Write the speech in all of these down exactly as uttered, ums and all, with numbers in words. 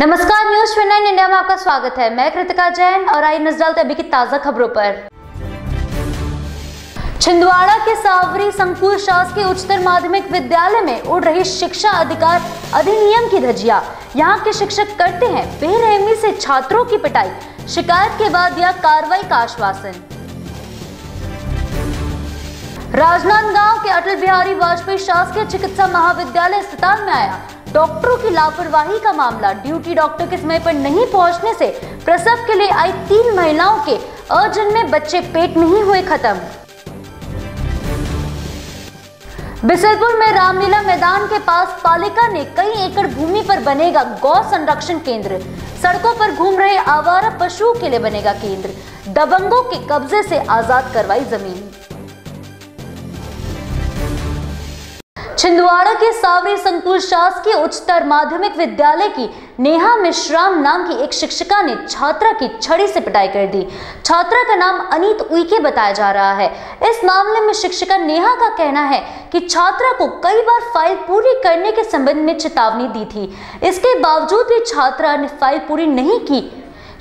नमस्कार, news twenty nine India में आपका स्वागत है। मैं कृतिका जैन और आई नजर डालते अभी की ताजा खबरों पर। छिंदवाड़ा के सावरी संकुल शासकीय उच्चतर माध्यमिक विद्यालय में उड़ रही शिक्षा अधिकार अधिनियम की धज्जियां। यहां के शिक्षक करते हैं बेरहमी से छात्रों की पिटाई, शिकायत के बाद दिया कार्रवाई का आश्वासन। राजनांदगांव के अटल बिहारी वाजपेयी शासकीय चिकित्सा महाविद्यालय अस्पताल में आया डॉक्टरों की लापरवाही का मामला। ड्यूटी डॉक्टर के समय पर नहीं पहुंचने से प्रसव के लिए आई तीन महिलाओं के अजन्मे बच्चे पेट में ही हुए खत्म। बिसलपुर में रामलीला मैदान के पास पालिका ने कई एकड़ भूमि पर बनेगा गौ संरक्षण केंद्र। सड़कों पर घूम रहे आवारा पशुओं के लिए बनेगा केंद्र। दबंगों के कब्जे से आजाद करवाई जमीन। छिंदवाड़ा के सावरी संकुल शासकीय उच्चतर माध्यमिक विद्यालय की नेहा मिश्रा नाम की एक शिक्षिका ने छात्रा की छड़ी से पिटाई कर दी। छात्रा का नाम अनीत उइके बताया जा रहा है। इस मामले में शिक्षिका नेहा का कहना है कि छात्रा को कई बार फाइल पूरी करने के संबंध में चेतावनी दी थी, इसके बावजूद भी छात्रा ने फाइल पूरी नहीं की।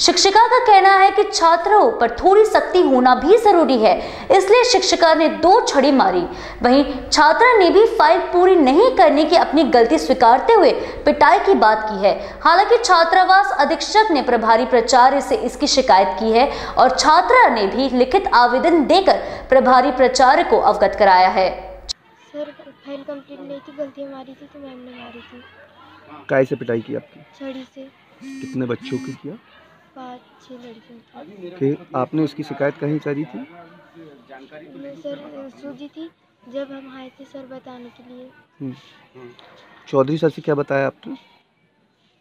शिक्षिका का कहना है कि छात्रों पर थोड़ी सख्ती होना भी जरूरी है, इसलिए शिक्षिका ने दो छड़ी मारी। वहीं छात्रा ने भी फाइल पूरी नहीं करने की अपनी गलती स्वीकारते हुए पिटाई की बात की है। हालांकि छात्रावास अधीक्षक ने प्रभारी प्राचार्य से इसकी शिकायत की है और छात्रा ने भी लिखित आवेदन देकर प्रभारी प्राचार्य को अवगत कराया है। सर, फाइल कंप्लीट नहीं थी, गलती हमारी थी तो मैम ने मारी थी। काय से पिटाई की आपकी? छड़ी से। कितने बच्चों की किया? कि आपने उसकी शिकायत कहीं करी थी? सर, सूजी थी जब हम आए थे सर बताने के लिए। चौधरी सर से क्या बताया आपने?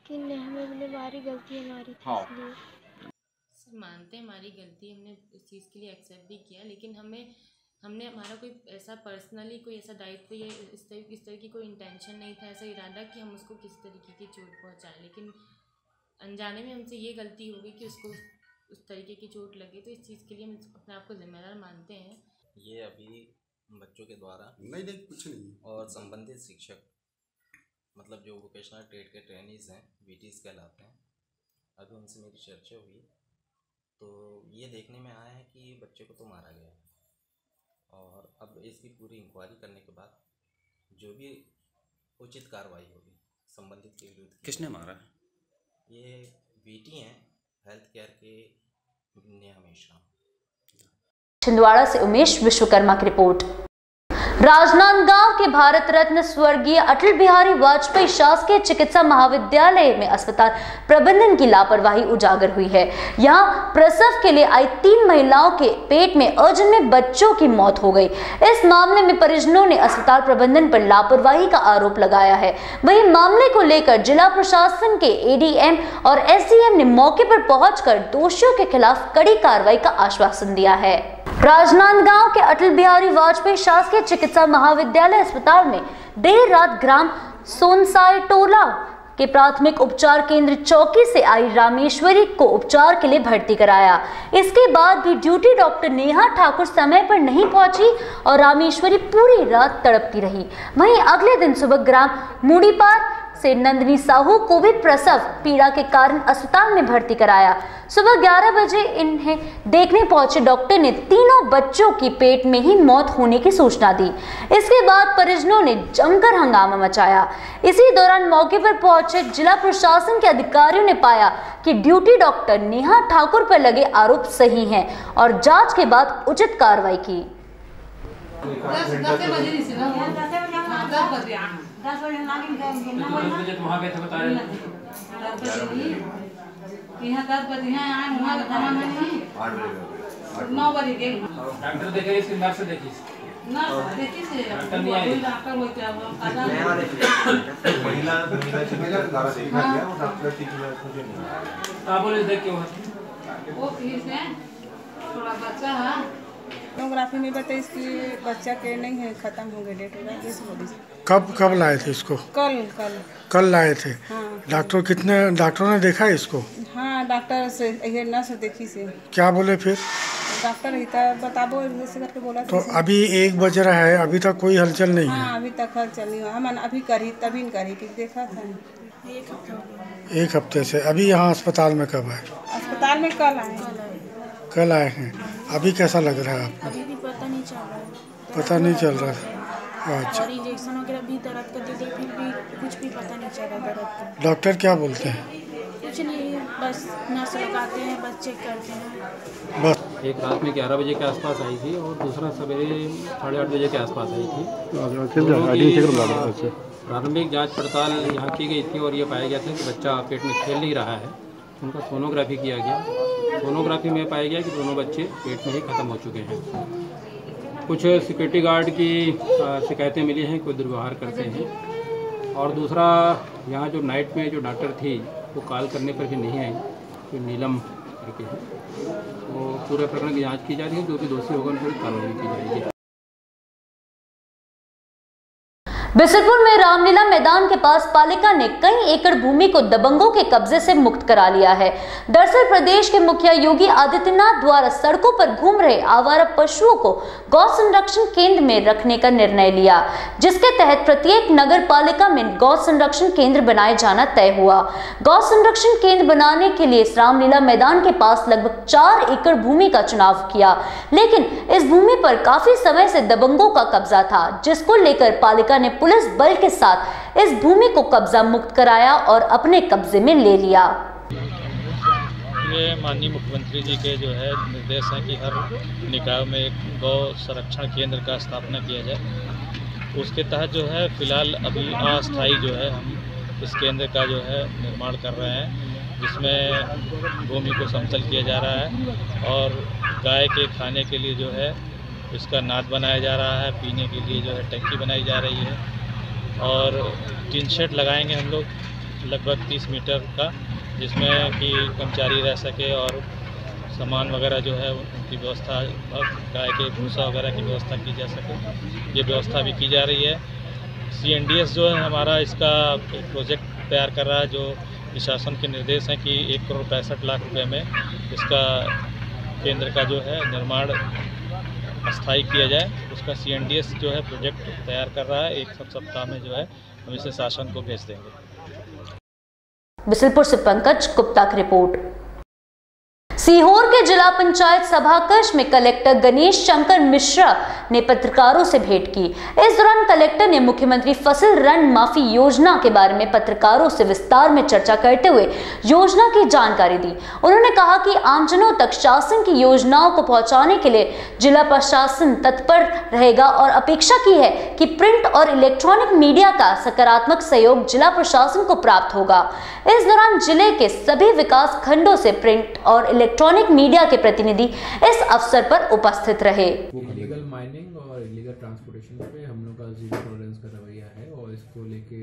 कि नहीं, हमने हमारी गलती हमारी थी, इसलिए मानते हैं हमारी गलती, हमने इस चीज़ के लिए एक्सेप्ट भी किया, लेकिन हमें हमने हमारा कोई ऐसा पर्सनली कोई ऐसा दायित्व या इस तरह इस तरह की कोई इंटेंशन नहीं था, ऐसा इरादा कि हम उसको किस तरीके की चोट पहुँचाएँ, लेकिन अनजाने में हमसे ये गलती हो गई कि उसको उस तरीके की चोट लगी, तो इस चीज़ के लिए हम अपने आप को जिम्मेदार मानते हैं। ये अभी बच्चों के द्वारा नहीं नहीं कुछ नहीं और संबंधित शिक्षक मतलब जो वोकेशनल ट्रेड के ट्रेनिज हैं, बीटीज कहलाते हैं, अभी उनसे मेरी चर्चा हुई तो ये देखने में आया है कि बच्चे को तो मारा गया और अब इसकी पूरी इंक्वायरी करने के बाद जो भी उचित कार्रवाई होगी संबंधित के विरुद्ध। किसने मारा है? ये बीटी हैं हेल्थ केयर के नेहा मिश्रा। छिंदवाड़ा से उमेश विश्वकर्मा की रिपोर्ट। राजनांदगांव के भारत रत्न स्वर्गीय अटल बिहारी वाजपेयी शासकीय चिकित्सा महाविद्यालय में अस्पताल प्रबंधन की लापरवाही उजागर हुई है। यहाँ प्रसव के लिए आई तीन महिलाओं के पेट में अजन्मे बच्चों की मौत हो गई। इस मामले में परिजनों ने अस्पताल प्रबंधन पर लापरवाही का आरोप लगाया है। वहीं मामले को लेकर जिला प्रशासन के एडीएम और एसडीएम ने मौके पर पहुंचकर दोषियों के खिलाफ कड़ी कार्रवाई का आश्वासन दिया है। राजनांदगांव के अटल बिहारी वाजपेयी शासकीय चिकित्सा महाविद्यालय अस्पताल में देर रात ग्राम सोनसाय टोला के प्राथमिक उपचार केंद्र चौकी से आई रामेश्वरी को उपचार के लिए भर्ती कराया। इसके बाद भी ड्यूटी डॉक्टर नेहा ठाकुर समय पर नहीं पहुंची और रामेश्वरी पूरी रात तड़पती रही। वहीं अगले दिन सुबह ग्राम मुडीपार से नंदनी साहू को भी प्रसव पीड़ा के कारण अस्पताल में भर्ती कराया। सुबह ग्यारह बजे इन्हें देखने पहुंचे डॉक्टर ने तीनों बच्चों की पेट में ही मौत होने की सूचना दी। इसके बाद परिजनों ने जमकर हंगामा मचाया। इसी दौरान मौके पर पहुंचे जिला प्रशासन के अधिकारियों ने पाया कि ड्यूटी डॉक्टर नेहा ठाकुर पर लगे आरोप सही हैं और जाँच के बाद उचित कार्रवाई की। दस बजे वहाँ गए थे बता रहे हैं नौ बजे गए डॉक्टर देखे इसके नर्स देखी डॉक्टर नहीं आए डॉक्टर वही क्या बोले देख के वो फीस है थोड़ा बच्चा है सोनोग्राफी में बताया इसकी बच्चा के नहीं है, खत्म हो गए, डेट हो गया। कब कब लाए थे इसको? कल कल कल लाए थे। हाँ। डॉक्टर कितने डॉक्टरों ने देखा इसको? हाँ, डॉक्टर से ये नर्स देखी से। क्या बोले फिर डॉक्टर? बताबो जैसे करके बोला। तो अभी एक बज रहा है, अभी तक कोई हलचल नहीं है? हाँ, अभी तक हलचल नहीं हुआ। हम अभी करी तभी करी देखा था एक हफ्ते एक हफ्ते से। अभी यहाँ अस्पताल में कब आए? अस्पताल में कल आए। कल आए हैं। अभी कैसा लग रहा है आपको? अभी भी पता नहीं चल रहा है। पता नहीं चल रहा है। अच्छा। और इंजेक्शन वगैरह भी दर्द करते थे, फिर भी कुछ भी पता नहीं चल रहा दर्द का। डॉक्टर क्या बोलते हैं? कुछ नहीं, बस नस लगाते हैं, बस चेक करते हैं बस। एक रात में ग्यारह बजे के आसपास आई थी और दूसरा सवेरे साढ़े आठ बजे के आसपास आई थी। प्रारंभिक जांच पड़ताल यहाँ की गई थी और ये पाया गया था कि बच्चा पेट में खेल नहीं रहा है। उनका सोनोग्राफी किया गया। सोनोग्राफी में पाया गया कि दोनों बच्चे पेट में ही खत्म हो चुके हैं। कुछ सिक्योरिटी गार्ड की शिकायतें मिली हैं, कोई दुर्व्यवहार करते हैं। और दूसरा, यहाँ जो नाइट में जो डॉक्टर थी वो कॉल करने पर भी नहीं आई, तो नीलम करके हैं। तो पूरे प्रकरण की जाँच की जा रही है, जो भी दोषी होगा उन पर कार्रवाई की जाएगी। बिसलपुर में रामलीला मैदान के पास पालिका ने कई एकड़ भूमि को दबंगों के कब्जे से मुक्त करा लिया है। दरअसल प्रदेश के मुखिया योगी आदित्यनाथ द्वारा सड़कों पर घूम रहे आवारा पशुओं को गौ संरक्षण केंद्र में रखने का निर्णय लिया, जिसके तहत प्रत्येक नगर पालिका में गौ संरक्षण केंद्र बनाए जाना तय हुआ। गौ संरक्षण केंद्र बनाने के लिए इस रामलीला मैदान के पास लगभग चार एकड़ भूमि का चुनाव किया, लेकिन इस भूमि पर काफी समय से दबंगों का कब्जा था, जिसको लेकर पालिका ने पुलिस बल के साथ इस भूमि को कब्जा मुक्त कराया और अपने कब्जे में ले लिया। ये माननीय मुख्यमंत्री जी के जो है निर्देश है कि हर निकाय में एक गौ संरक्षण केंद्र का स्थापना किया जाए। उसके तहत जो है फिलहाल अभी अस्थायी जो है हम इस केंद्र का जो है निर्माण कर रहे हैं, जिसमें भूमि को समतल किया जा रहा है और गाय के खाने के लिए जो है इसका नाद बनाया जा रहा है, पीने के लिए जो है टंकी बनाई जा रही है। और टीन शेड लगाएंगे हम लोग लगभग तीस मीटर का, जिसमें कि कर्मचारी रह सके और सामान वगैरह जो है उनकी व्यवस्था, गाय के भूसा वगैरह की व्यवस्था की जा सके, ये व्यवस्था भी की जा रही है। सी एन डी एस जो है हमारा इसका एक प्रोजेक्ट तैयार कर रहा है, जो प्रशासन के निर्देश हैं कि एक करोड़ पैंसठ लाख रुपये में इसका केंद्र का जो है निर्माण स्थायी किया जाए। उसका सी एन डी एस जो है प्रोजेक्ट तैयार कर रहा है, एक सप्ताह में जो है हम इसे शासन को भेज देंगे। बिसलपुर से पंकज गुप्ता की रिपोर्ट। सीहोर के जिला पंचायत सभाकक्ष में कलेक्टर गणेश शंकर मिश्रा ने पत्रकारों से भेंट की। इस दौरान कलेक्टर ने मुख्यमंत्री फसल ऋण माफी योजना के बारे में पत्रकारों से विस्तार में चर्चा करते हुए योजना की जानकारी दी। उन्होंने कहा कि आमजनों तक शासन की योजनाओं को पहुंचाने के लिए जिला प्रशासन तत्पर रहेगा और अपेक्षा की है कि प्रिंट और इलेक्ट्रॉनिक मीडिया का सकारात्मक सहयोग जिला प्रशासन को प्राप्त होगा। इस दौरान जिले के सभी विकास खंडों से प्रिंट और इलेक्ट्रॉनिक मीडिया के प्रतिनिधि इस अवसर पर उपस्थित रहे। इलीगल माइनिंग और इलीगल ट्रांसपोर्टेशन पे हम लोग का जीरो टॉलरेंस का रवैया है और इसको लेके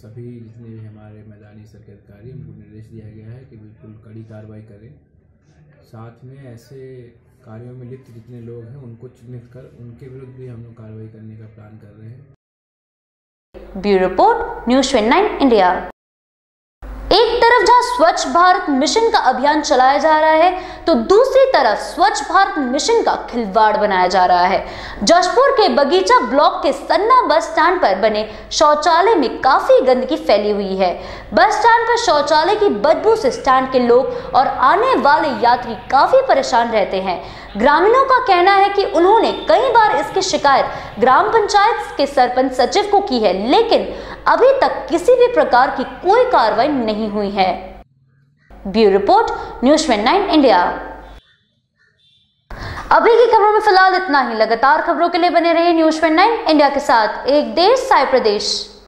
सभी जितने भी हमारे मैदानी सरकारी अधिकारी उनको निर्देश दिया गया है कि बिल्कुल कड़ी कार्रवाई करें। साथ में ऐसे कार्यों में लिप्त जितने लोग हैं उनको चिन्हित कर उनके विरुद्ध भी हम लोग कार्रवाई करने का प्लान कर रहे हैं। Bureau report, news twenty nine India. एक तरफ जहां स्वच्छ भारत मिशन का अभियान चलाया जा रहा है, तो दूसरी तरफ स्वच्छ भारत मिशन का खिलवाड़ बनाया जा रहा है। जशपुर के बगीचा ब्लॉक के सन्ना बस स्टैंड पर बने शौचालय में काफी गंदगी फैली हुई है। बस स्टैंड पर शौचालय की बदबू से स्टैंड के लोग और आने वाले यात्री काफी परेशान रहते हैं। ग्रामीणों का कहना है कि उन्होंने कई बार इसकी शिकायत ग्राम पंचायत के सरपंच सचिव को की है, लेकिन अभी तक किसी भी प्रकार की कोई कार्रवाई नहीं हुई है। Bureau report, news twenty nine India. अभी की खबरों में फिलहाल इतना ही। लगातार खबरों के लिए बने रहिए न्यूज़ ट्वेंटी नाइन इंडिया के साथ। एक देश साय प्रदेश।